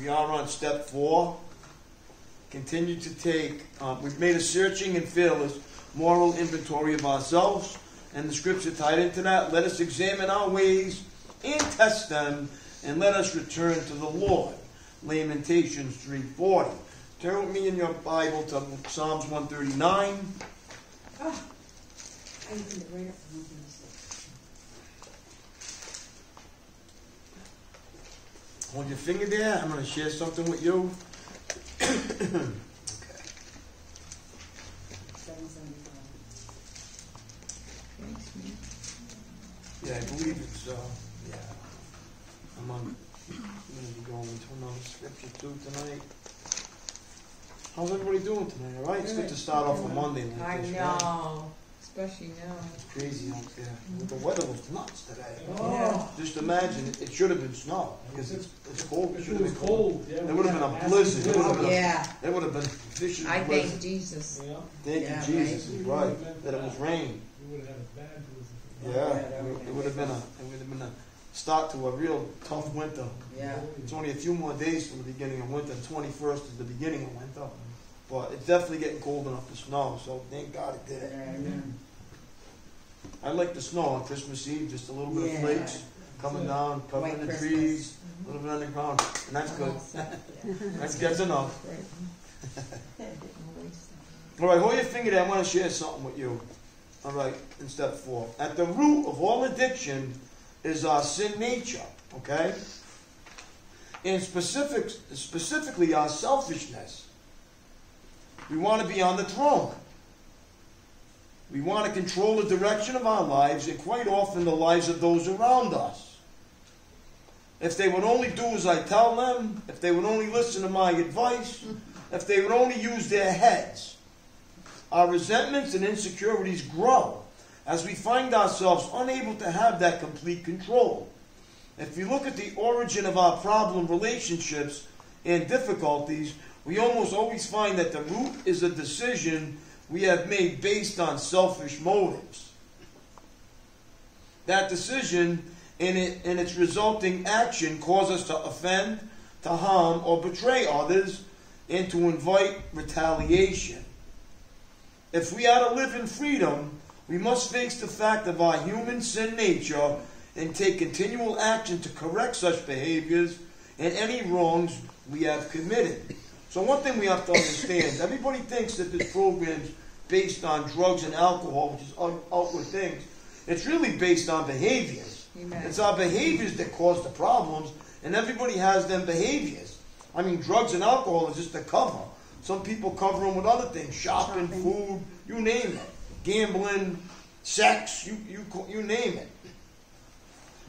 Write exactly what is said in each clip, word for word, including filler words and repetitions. We are on step four. Continue to take, uh, we've made a searching and fearless moral inventory of ourselves, and the scripture tied into that. Let us examine our ways and test them, and let us return to the Lord. Lamentations three forty. Turn with me in your Bible to Psalms one thirty-nine. Oh, I need to bring it from here. Hold your finger there. I'm going to share something with you. Okay. Yeah, I believe it's, uh, yeah. I'm, on, I'm going to be going into another scripture too tonight. How's everybody doing tonight? All right? Good. It's good to start off on Monday like I this, know. Right? Especially now. It's crazy out there. Mm-hmm. The weather was nuts today. Oh. Yeah. Just imagine, it, it should have been snow. Because it's, it's cold. It, it should have been cold. cold. Yeah, it would have been a blizzard. It would have been, yeah. a, it would have been a vicious I blizzard. Thank Jesus. Yeah. Thank yeah, you, Jesus. Right. Is right. That, that it was rain. You would have had a bad blizzard. Yeah. yeah. It, it would have been a, it would have been a start to a real tough winter. Yeah. It's only a few more days from the beginning of winter. twenty-first is the beginning of winter. But it's definitely getting cold enough to snow, so thank God it did it. Amen. I like the snow on Christmas Eve, just a little bit yeah. of flakes coming yeah. down, covering White the Christmas. trees, mm-hmm. a little bit underground, and that's good. that's that's enough. All right, hold your finger there. I want to share something with you. All right, in step four. At the root of all addiction is our sin nature, okay? And specific, specifically our selfishness. We want to be on the throne. We want to control the direction of our lives and quite often the lives of those around us. If they would only do as I tell them, if they would only listen to my advice, if they would only use their heads, our resentments and insecurities grow as we find ourselves unable to have that complete control. If we look at the origin of our problem relationships and difficulties, we almost always find that the root is a decision we have made based on selfish motives. That decision and, it, and its resulting action cause us to offend, to harm, or betray others, and to invite retaliation. If we are to live in freedom, we must face the fact of our human sin nature and take continual action to correct such behaviors and any wrongs we have committed. So one thing we have to understand, everybody thinks that this program's based on drugs and alcohol, which is outward things. It's really based on behaviors. Amen. It's our behaviors that cause the problems, and everybody has them behaviors. I mean, drugs and alcohol is just a cover. Some people cover them with other things, shopping, shopping. food, you name it. Gambling, sex, you, you, you name it.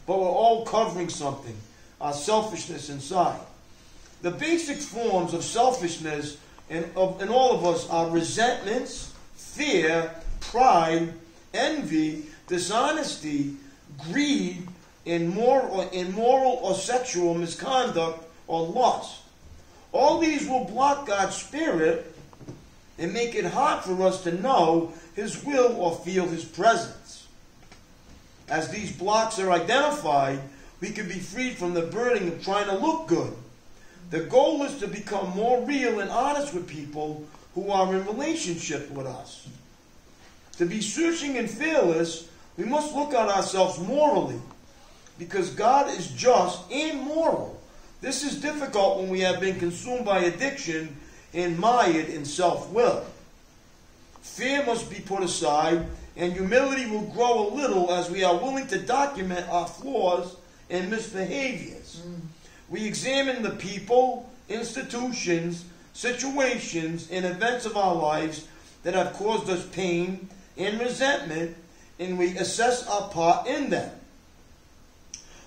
But we're all covering something, our selfishness inside. The basic forms of selfishness in, of, in all of us are resentments, fear, pride, envy, dishonesty, greed, and moral, immoral or sexual misconduct or lust. All these will block God's spirit and make it hard for us to know His will or feel His presence. As these blocks are identified, we can be freed from the burden of trying to look good. The goal is to become more real and honest with people who are in relationship with us. To be searching and fearless, we must look at ourselves morally, because God is just and moral. This is difficult when we have been consumed by addiction and mired in self-will. Fear must be put aside, and humility will grow a little as we are willing to document our flaws and misbehaviors. Mm. We examine the people, institutions, situations, and events of our lives that have caused us pain and resentment, and we assess our part in them.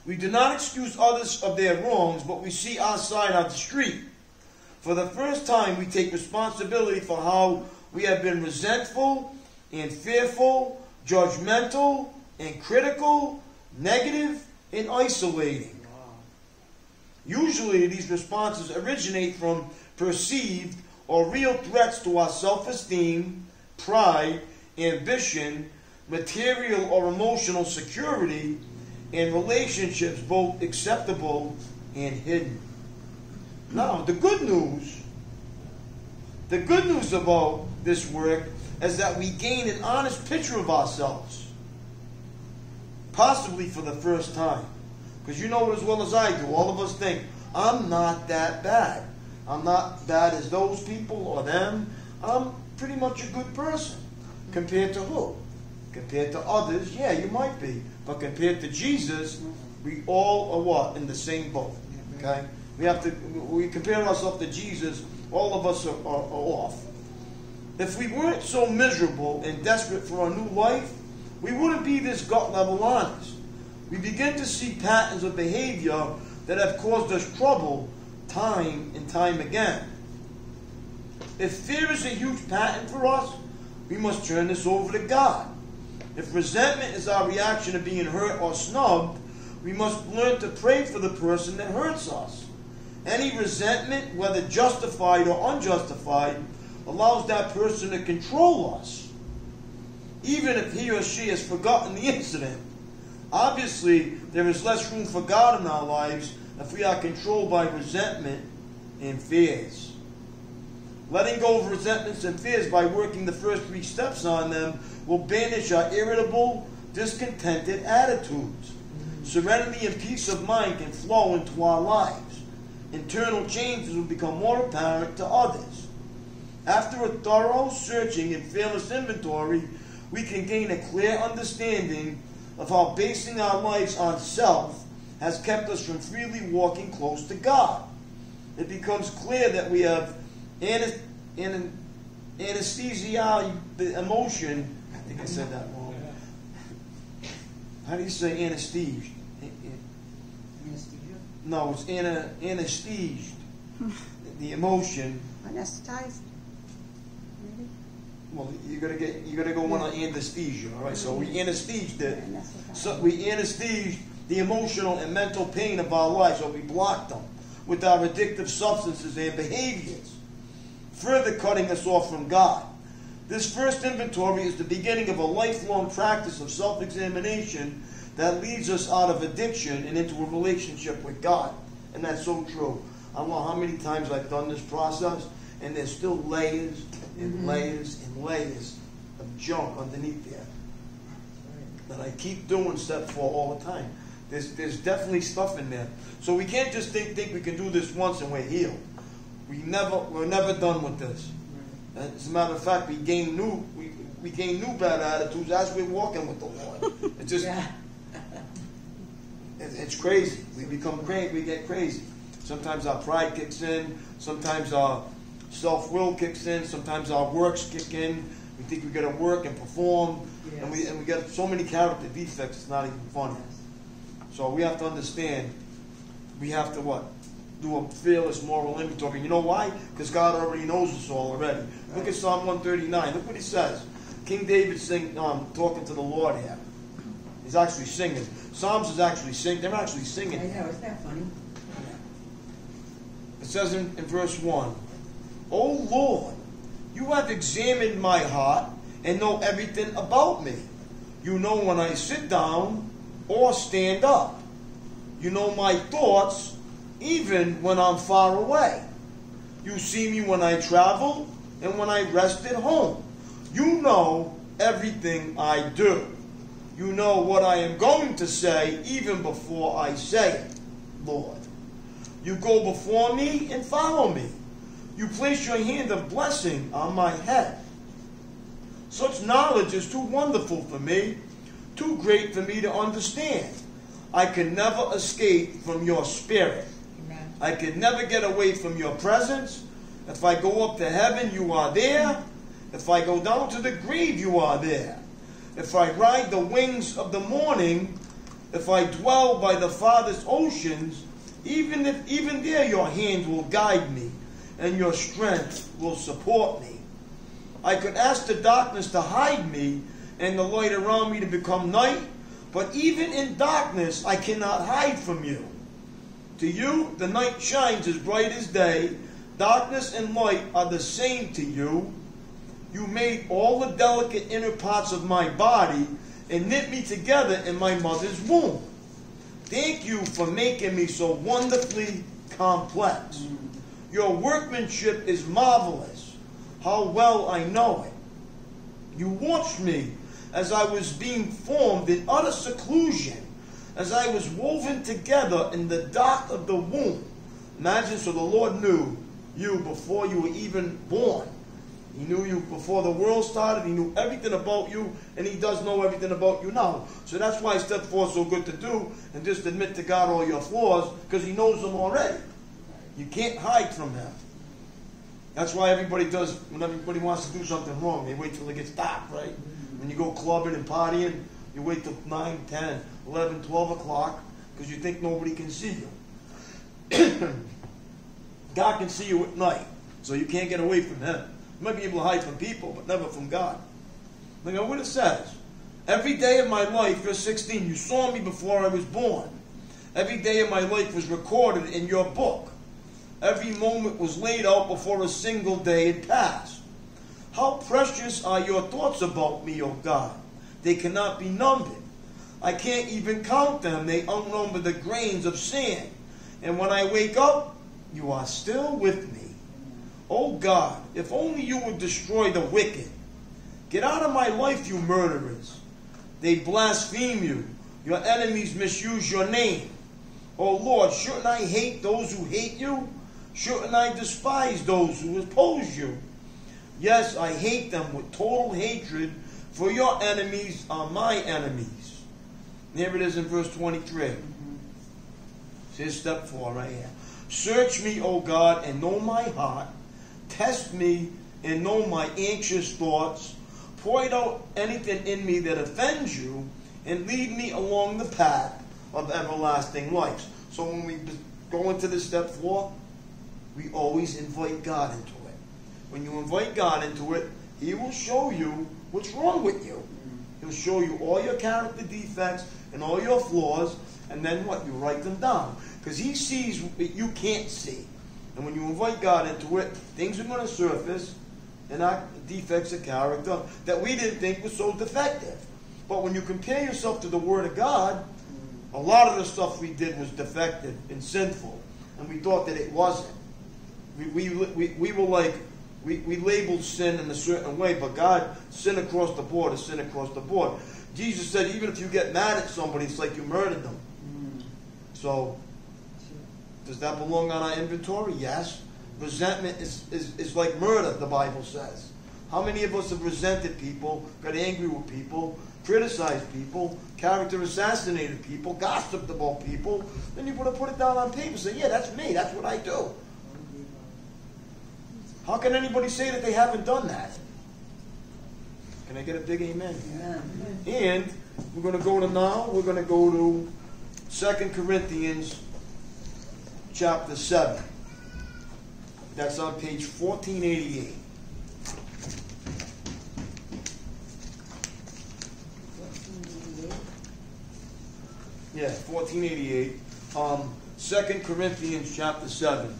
We do not excuse others of their wrongs, but we see our side of the street. For the first time, we take responsibility for how we have been resentful and fearful, judgmental and critical, negative and isolating. Usually these responses originate from perceived or real threats to our self-esteem, pride, ambition, material or emotional security, and relationships both acceptable and hidden. Now, the good news, the good news about this work is that we gain an honest picture of ourselves. Possibly for the first time. Because you know it as well as I do. All of us think, I'm not that bad. I'm not bad as those people or them. I'm pretty much a good person. Compared to who? Compared to others, yeah, you might be. But compared to Jesus, we all are what? In the same boat. Okay? We have to, we compare ourselves to Jesus, all of us are, are, are off. If we weren't so miserable and desperate for our new life, we wouldn't be this gut-level honest. We begin to see patterns of behavior that have caused us trouble time and time again. If fear is a huge pattern for us, we must turn this over to God. If resentment is our reaction to being hurt or snubbed, we must learn to pray for the person that hurts us. Any resentment, whether justified or unjustified, allows that person to control us, even if he or she has forgotten the incident. Obviously, there is less room for God in our lives if we are controlled by resentment and fears. Letting go of resentments and fears by working the first three steps on them will banish our irritable, discontented attitudes. Serenity and peace of mind can flow into our lives. Internal changes will become more apparent to others. After a thorough searching and fearless inventory, we can gain a clear understanding of how basing our lives on self has kept us from freely walking close to God. It becomes clear that we have an an anesthesia emotion. I think I said that wrong. How do you say anesthesia? Anesthesia? No, it's ana, anesthesia. The emotion. Anesthetized. Maybe. Well, you're gonna get you're gonna go yeah. one on anesthesia, all right? So we anesthesed it. So we anesthesed the emotional and mental pain of our lives, or we blocked them with our addictive substances and behaviors, further cutting us off from God. This first inventory is the beginning of a lifelong practice of self-examination that leads us out of addiction and into a relationship with God. And that's so true. I don't know how many times I've done this process, and there's still layers and mm-hmm. layers and layers of junk underneath there that I keep doing step four all the time. There's, there's definitely stuff in there. So we can't just think, think we can do this once and we're healed. We never, we're never done with this. As a matter of fact, we gain new, we, we gain new bad attitudes as we're walking with the Lord. It's just, yeah. it, it's crazy. We become crazy, we get crazy. Sometimes our pride kicks in. Sometimes our self-will kicks in. Sometimes our works kick in. We think we got to work and perform. Yes. And we and we got so many character defects, it's not even funny. So we have to understand, we have to what? Do a fearless moral inventory. You know why? Because God already knows us all already. Right. Look at Psalm one thirty-nine. Look what he says. King David sing, um, talking to the Lord here. He's actually singing. Psalms is actually singing. They're actually singing. I know. Isn't that funny? It says in, in verse one, O Lord, you have examined my heart and know everything about me. You know when I sit down or stand up. You know my thoughts even when I'm far away. You see me when I travel and when I rest at home. You know everything I do. You know what I am going to say even before I say it, Lord. You go before me and follow me. You place your hand of blessing on my head. Such knowledge is too wonderful for me, too great for me to understand. I can never escape from your spirit. Amen. I can never get away from your presence. If I go up to heaven, you are there. If I go down to the grave, you are there. If I ride the wings of the morning, if I dwell by the farthest oceans, Even if even there your hand will guide me, and your strength will support me. I could ask the darkness to hide me, and the light around me to become night, but even in darkness I cannot hide from you. To you the night shines as bright as day. Darkness and light are the same to you. You made all the delicate inner parts of my body, and knit me together in my mother's womb. Thank you for making me so wonderfully complex. Your workmanship is marvelous. How well I know it. You watched me as I was being formed in utter seclusion, as I was woven together in the dark of the womb. Imagine, so the Lord knew you before you were even born. He knew you before the world started. He knew everything about you, and He does know everything about you now. So that's why step four is so good to do, and just admit to God all your flaws, because He knows them already. You can't hide from Him. That's why everybody does, when everybody wants to do something wrong, they wait till it gets dark, right? When you go clubbing and partying, you wait till nine, ten, eleven, twelve o'clock, because you think nobody can see you. God can see you at night, so you can't get away from Him. You might be able to hide from people, but never from God. Look at what it says. Every day of my life, verse sixteen, you saw me before I was born. Every day of my life was recorded in your book. Every moment was laid out before a single day had passed. How precious are your thoughts about me, O God. They cannot be numbered. I can't even count them. They outnumber the grains of sand. And when I wake up, you are still with me. Oh God, if only you would destroy the wicked. Get out of my life, you murderers. They blaspheme you. Your enemies misuse your name. Oh Lord, shouldn't I hate those who hate you? Shouldn't I despise those who oppose you? Yes, I hate them with total hatred, for your enemies are my enemies. There it is in verse twenty-three. Here's step four right here. Search me, O God, and know my heart. Test me and know my anxious thoughts. Point out anything in me that offends you, and lead me along the path of everlasting life. So when we go into this step four, we always invite God into it. When you invite God into it, He will show you what's wrong with you. He'll show you all your character defects and all your flaws, and then what? You write them down. Because He sees what you can't see. And when you invite God into it, things are going to surface in our defects of character that we didn't think was so defective. But when you compare yourself to the Word of God, a lot of the stuff we did was defective and sinful. And we thought that it wasn't. We, we, we, we were like, we, we labeled sin in a certain way, but God, sin across the board is sin across the board. Jesus said, even if you get mad at somebody, it's like you murdered them. Mm. So, does that belong on our inventory? Yes. Resentment is, is, is like murder, the Bible says. How many of us have resented people, got angry with people, criticized people, character assassinated people, gossiped about people? Then you would have put it down on paper and say, yeah, that's me, that's what I do. How can anybody say that they haven't done that? Can I get a big amen? Amen. And we're going to go to now, we're going to go to Second Corinthians chapter seven. That's on page fourteen eighty-eight. Yeah, fourteen eighty-eight. Um, Second Corinthians chapter seven.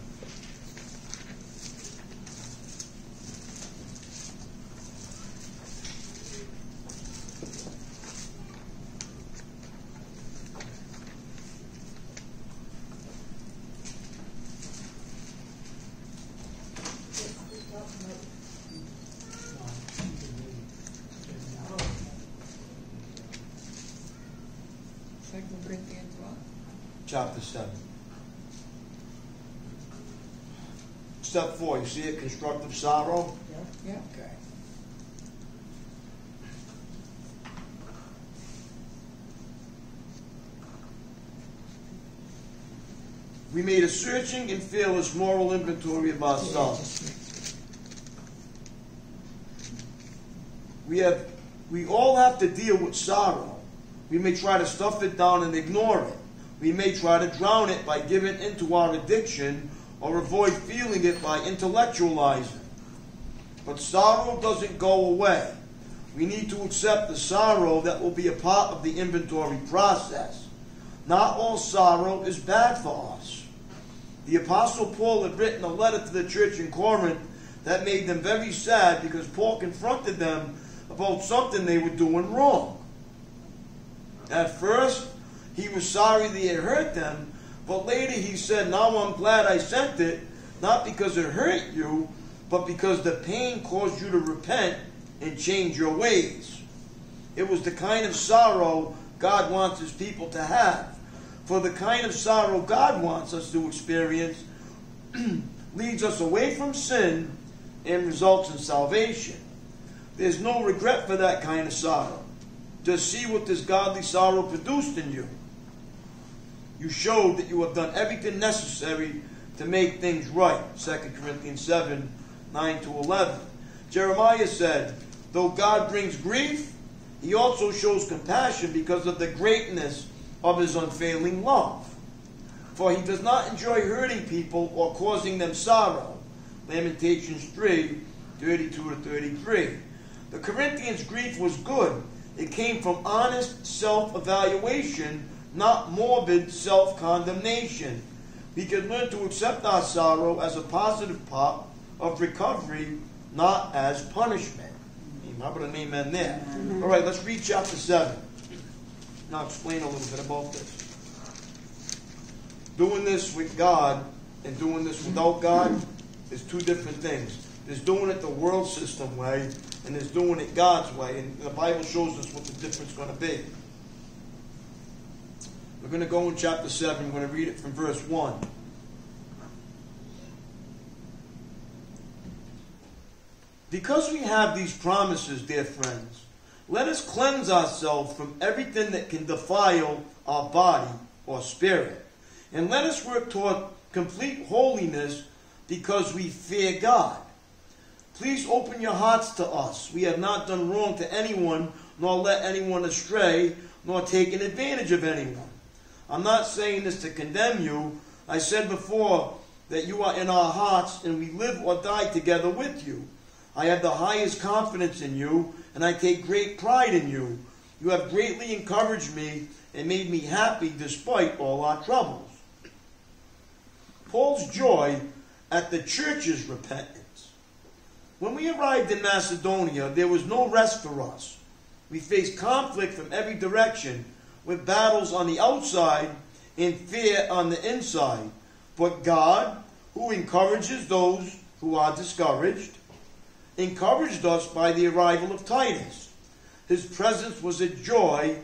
chapter seven. Step four, you see it? Constructive sorrow? Yeah. Yeah. Okay. We made a searching and fearless moral inventory of ourselves. We have, we all have to deal with sorrow. We may try to stuff it down and ignore it. We may try to drown it by giving into our addiction or avoid feeling it by intellectualizing. But sorrow doesn't go away. We need to accept the sorrow that will be a part of the inventory process. Not all sorrow is bad for us. The Apostle Paul had written a letter to the church in Corinth that made them very sad because Paul confronted them about something they were doing wrong. At first, he was sorry they had hurt them, But later he said, now I'm glad I sent it, not because it hurt you, but because the pain caused you to repent and change your ways. It was the kind of sorrow God wants his people to have. For the kind of sorrow God wants us to experience leads us away from sin and results in salvation. There's no regret for that kind of sorrow. Just see what this godly sorrow produced in you. You showed that you have done everything necessary to make things right. Second Corinthians seven, nine to eleven. Jeremiah said, though God brings grief, he also shows compassion because of the greatness of his unfailing love. For he does not enjoy hurting people or causing them sorrow. Lamentations three, thirty-two to thirty-three. The Corinthians' grief was good. It came from honest self-evaluation, not morbid self-condemnation. We can learn to accept our sorrow as a positive part of recovery, not as punishment. How about an amen there? Amen. All right, let's read chapter seven. And I'll explain a little bit about this. Doing this with God and doing this without God is two different things. There's doing it the world system way, and there's doing it God's way. And the Bible shows us what the difference is going to be. We're going to go in chapter seven. We're going to read it from verse one. Because we have these promises, dear friends, let us cleanse ourselves from everything that can defile our body or spirit. And let us work toward complete holiness because we fear God. Please open your hearts to us. We have not done wrong to anyone, nor let anyone astray, nor taken advantage of anyone. I'm not saying this to condemn you. I said before that you are in our hearts and we live or die together with you. I have the highest confidence in you, and I take great pride in you. You have greatly encouraged me and made me happy despite all our troubles. Paul's joy at the church's repentance. When we arrived in Macedonia, there was no rest for us. We faced conflict from every direction, with battles on the outside and fear on the inside. But God, who encourages those who are discouraged, encouraged us by the arrival of Titus. His presence was a joy,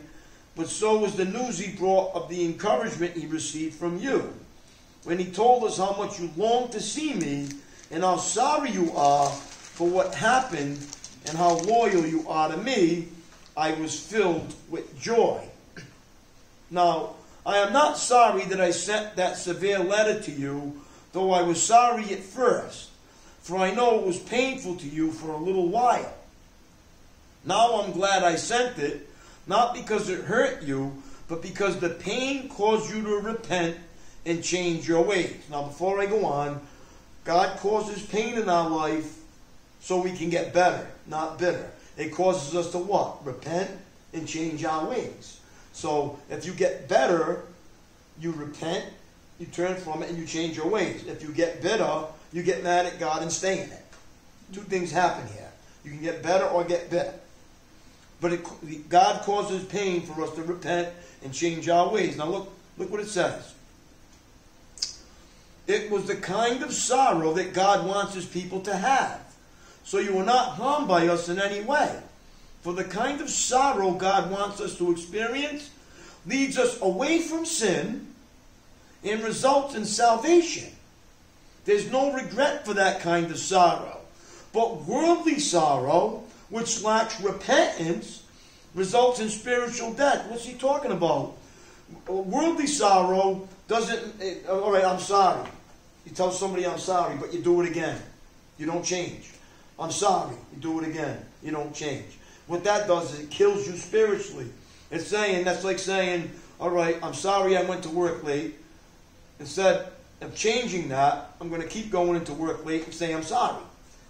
but so was the news he brought of the encouragement he received from you. When he told us how much you longed to see me, and how sorry you are for what happened, and how loyal you are to me, I was filled with joy. Now, I am not sorry that I sent that severe letter to you, though I was sorry at first. For I know it was painful to you for a little while. Now I'm glad I sent it, not because it hurt you, but because the pain caused you to repent and change your ways. Now before I go on, God causes pain in our life so we can get better, not bitter. It causes us to what? Repent and change our ways. So if you get better, you repent, you turn from it, and you change your ways. If you get bitter, you get mad at God and stay in it. Two things happen here. You can get better or get bitter. But it, God causes pain for us to repent and change our ways. Now look, look what it says. It was the kind of sorrow that God wants his people to have. So you were not harmed by us in any way. For the kind of sorrow God wants us to experience leads us away from sin and results in salvation. There's no regret for that kind of sorrow. But worldly sorrow, which lacks repentance, results in spiritual death. What's he talking about? Worldly sorrow doesn't, it, all right, I'm sorry. You tell somebody I'm sorry, but you do it again. You don't change. I'm sorry. You do it again. You don't change. What that does is it kills you spiritually. It's saying, that's like saying, all right, I'm sorry I went to work late. Instead of changing that, I'm going to keep going into work late and say I'm sorry.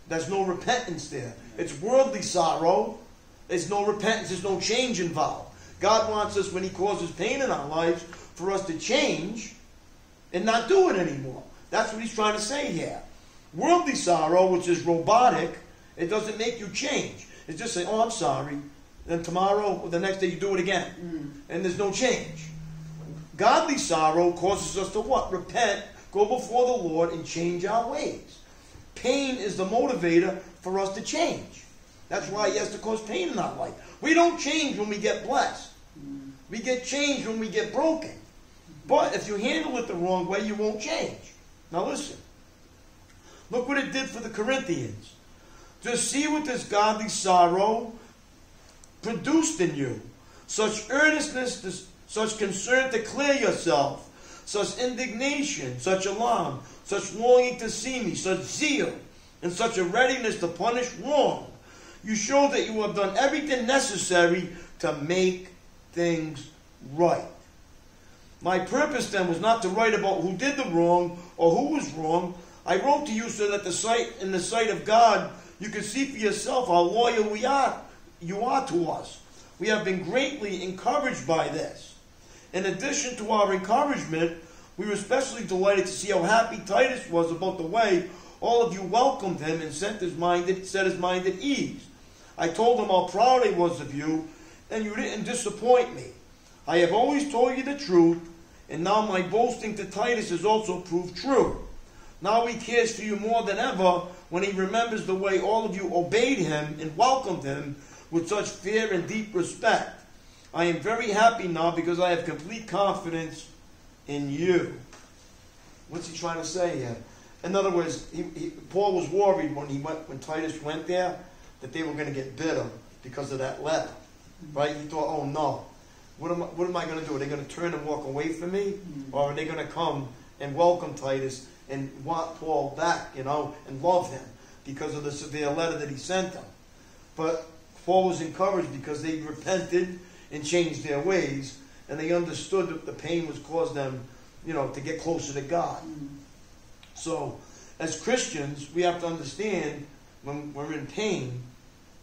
There's no repentance there. It's worldly sorrow. There's no repentance. There's no change involved. God wants us, when he causes pain in our lives, for us to change and not do it anymore. That's what he's trying to say here. Worldly sorrow, which is robotic, it doesn't make you change. It's just saying, oh, I'm sorry. Then tomorrow or the next day you do it again. Mm. And there's no change. Godly sorrow causes us to what? Repent, go before the Lord, and change our ways. Pain is the motivator for us to change. That's why He has to cause pain in our life. We don't change when we get blessed. We get changed when we get broken. But if you handle it the wrong way, you won't change. Now listen. Look what it did for the Corinthians. To see what this godly sorrow produced in you. Such earnestness, such concern to clear yourself. Such indignation, such alarm, such longing to see me, such zeal, and such a readiness to punish wrong. You show that you have done everything necessary to make things right. My purpose then was not to write about who did the wrong or who was wrong. I wrote to you so that the sight, in the sight of God, you could see for yourself how loyal we are, you are to us. We have been greatly encouraged by this. In addition to our encouragement, we were especially delighted to see how happy Titus was about the way all of you welcomed him and set his mind at, set his mind at ease. I told him how proud I was of you, and you didn't disappoint me. I have always told you the truth, and now my boasting to Titus has also proved true. Now he cares for you more than ever when he remembers the way all of you obeyed him and welcomed him with such fear and deep respect. I am very happy now because I have complete confidence in you. What's he trying to say here? In other words, he, he, Paul was worried when he went, when Titus went there, that they were going to get bitter because of that letter, right? He thought, oh no, what am I, what am I going to do? Are they going to turn and walk away from me, or are they going to come and welcome Titus and want Paul back, you know, and love him because of the severe letter that he sent them? But Paul was encouraged because they repented and changed their ways, and they understood that the pain was caused them, you know, to get closer to God. So, as Christians, we have to understand when we're in pain,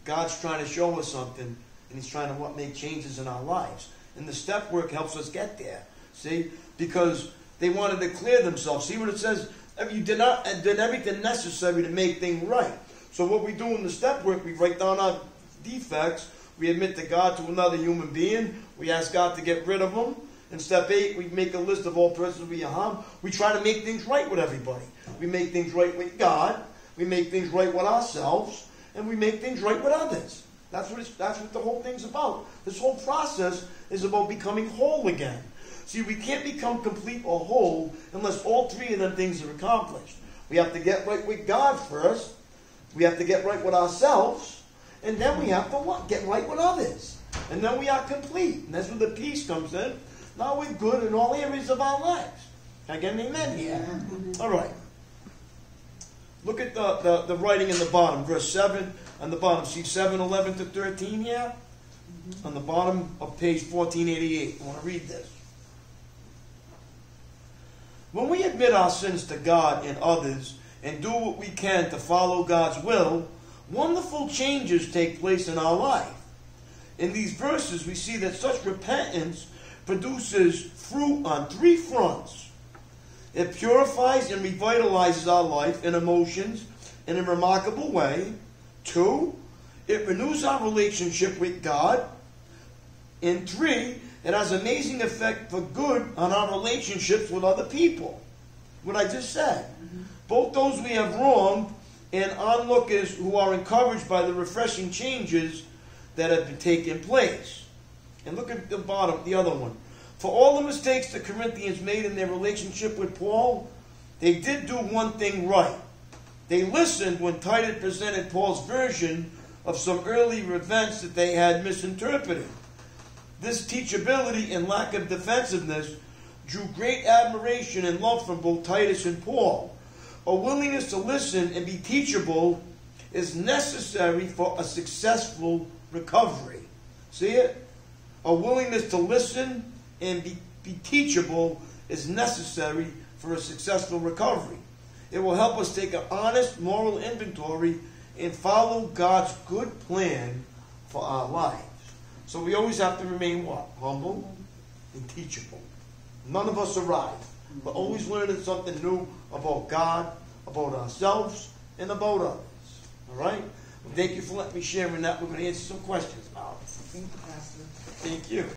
God's trying to show us something, and He's trying to what make changes in our lives. And the step work helps us get there. See, because they wanted to clear themselves. See what it says? You did not did everything necessary to make things right. So what we do in the step work, we write down our defects. We admit to God to another human being. We ask God to get rid of them. In step eight, we make a list of all persons we harm. We try to make things right with everybody. We make things right with God. We make things right with ourselves. And we make things right with others. That's what, it's, that's what the whole thing's about. This whole process is about becoming whole again. See, we can't become complete or whole unless all three of them things are accomplished. We have to get right with God first. We have to get right with ourselves. And then we have to what? Get right with others. And then we are complete. And that's where the peace comes in. Now we're good in all areas of our lives. Can I get an amen here? Yeah. All right. Look at the, the, the writing in the bottom. Verse seven on the bottom. See seven, eleven to thirteen here? Yeah? Mm-hmm. On the bottom of page fourteen eighty-eight. I want to read this. When we admit our sins to God and others and do what we can to follow God's will, wonderful changes take place in our life. In these verses, we see that such repentance produces fruit on three fronts. It purifies and revitalizes our life and emotions in a remarkable way. Two, it renews our relationship with God. And three, it has amazing effect for good on our relationships with other people. What I just said. Mm-hmm. Both those we have wronged and onlookers who are encouraged by the refreshing changes that have been taking place. And look at the bottom, the other one. For all the mistakes the Corinthians made in their relationship with Paul, they did do one thing right. They listened when Titus presented Paul's version of some early events that they had misinterpreted. This teachability and lack of defensiveness drew great admiration and love from both Titus and Paul. A willingness to listen and be teachable is necessary for a successful recovery. See it? A willingness to listen and be, be teachable is necessary for a successful recovery. It will help us take an honest moral inventory and follow God's good plan for our lives. So we always have to remain what? Humble and teachable. None of us arrive. We're always learning something new about God, about ourselves, and about others. All right? Well, thank you for letting me share in that. We're going to answer some questions now. Thank you, Pastor. Thank you.